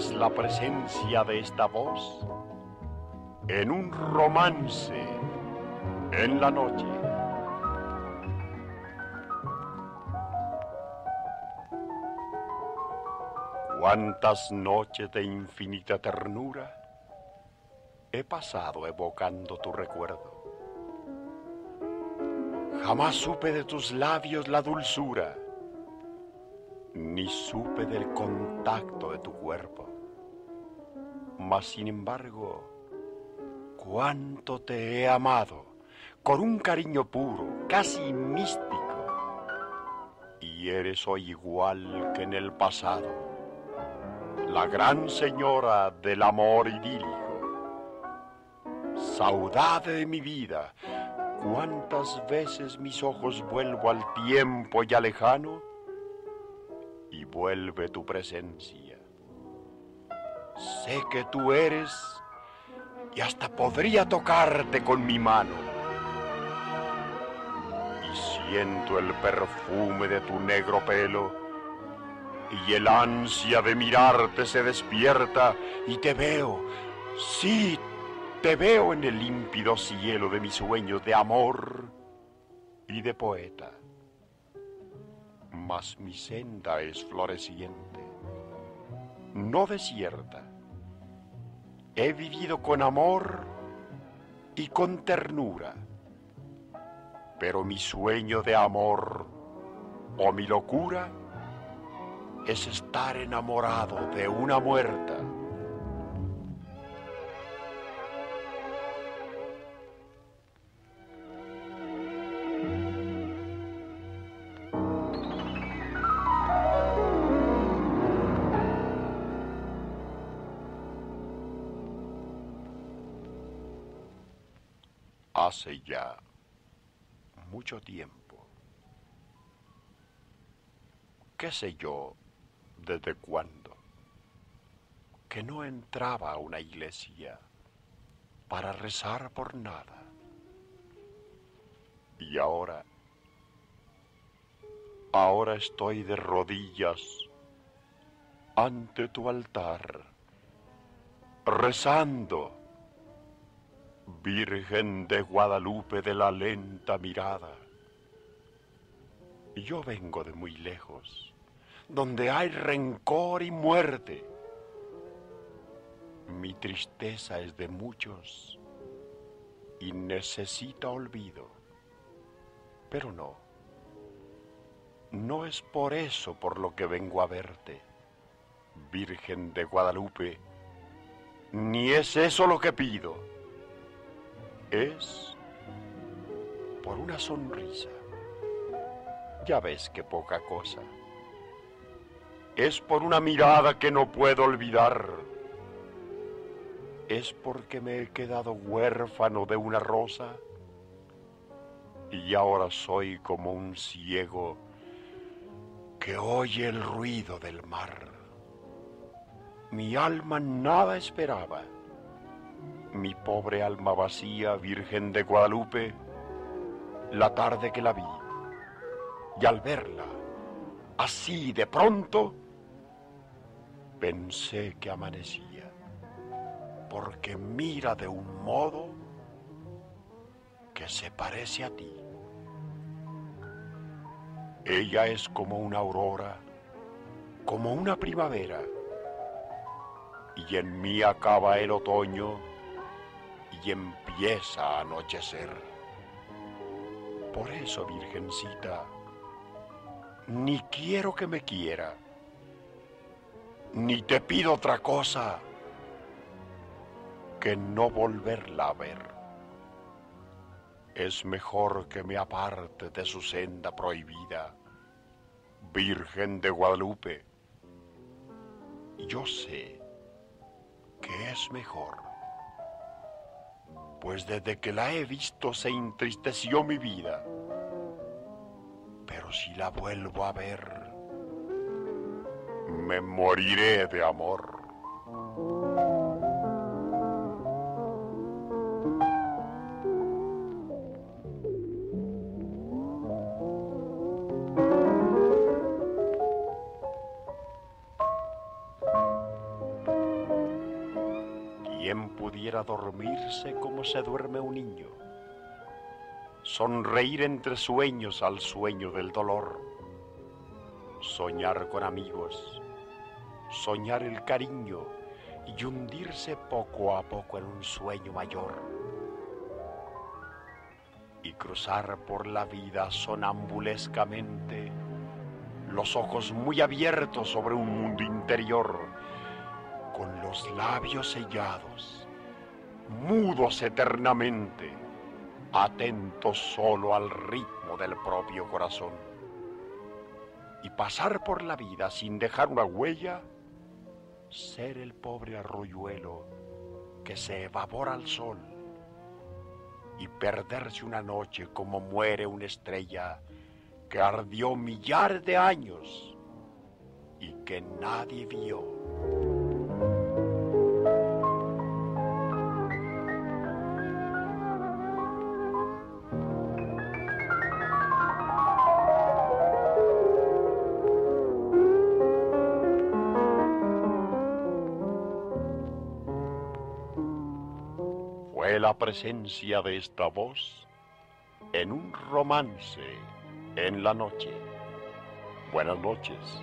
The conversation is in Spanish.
sientes la presencia de esta voz? En un romance, en la noche. ¿Cuántas noches de infinita ternura he pasado evocando tu recuerdo? Jamás supe de tus labios la dulzura, ni supe del contacto de tu cuerpo. Mas, sin embargo, cuánto te he amado, con un cariño puro, casi místico. Y eres hoy igual que en el pasado, la gran señora del amor idílico. Saudade de mi vida, cuántas veces mis ojos vuelvo al tiempo ya lejano, y vuelve tu presencia. Sé que tú eres, y hasta podría tocarte con mi mano. Y siento el perfume de tu negro pelo, y el ansia de mirarte se despierta, y te veo, sí, te veo en el límpido cielo de mis sueños de amor y de poeta. Mas mi senda es floreciente, no desierta. He vivido con amor y con ternura, pero mi sueño de amor o mi locura es estar enamorado de una muerta. Hace ya mucho tiempo, qué sé yo desde cuándo, que no entraba a una iglesia para rezar por nada. Y ahora estoy de rodillas ante tu altar, rezando. Virgen de Guadalupe de la lenta mirada, yo vengo de muy lejos, donde hay rencor y muerte. Mi tristeza es de muchos y necesita olvido, pero no es por eso por lo que vengo a verte, Virgen de Guadalupe, ni es eso lo que pido. Es por una sonrisa, ya ves que poca cosa. Es por una mirada que no puedo olvidar. Es porque me he quedado huérfano de una rosa y ahora soy como un ciego que oye el ruido del mar. Mi alma nada esperaba. Mi pobre alma vacía, Virgen de Guadalupe, la tarde que la vi, y al verla, así de pronto, pensé que amanecía, porque mira de un modo que se parece a ti. Ella es como una aurora, como una primavera, y en mí acaba el otoño, y empieza a anochecer. Por eso, Virgencita, ni quiero que me quiera, ni te pido otra cosa que no volverla a ver. Es mejor que me aparte de su senda prohibida, Virgen de Guadalupe. Yo sé que es mejor, pues desde que la he visto se entristeció mi vida. Pero si la vuelvo a ver, me moriré de amor. era dormirse como se duerme un niño, sonreír entre sueños al sueño del dolor, soñar con amigos, soñar el cariño y hundirse poco a poco en un sueño mayor, y cruzar por la vida sonambulescamente, los ojos muy abiertos sobre un mundo interior, con los labios sellados, mudos eternamente, atentos solo al ritmo del propio corazón, y pasar por la vida sin dejar una huella, ser el pobre arroyuelo que se evapora al sol, y perderse una noche como muere una estrella que ardió millares de años y que nadie vio. Fue la presencia de esta voz en un romance en la noche. Buenas noches.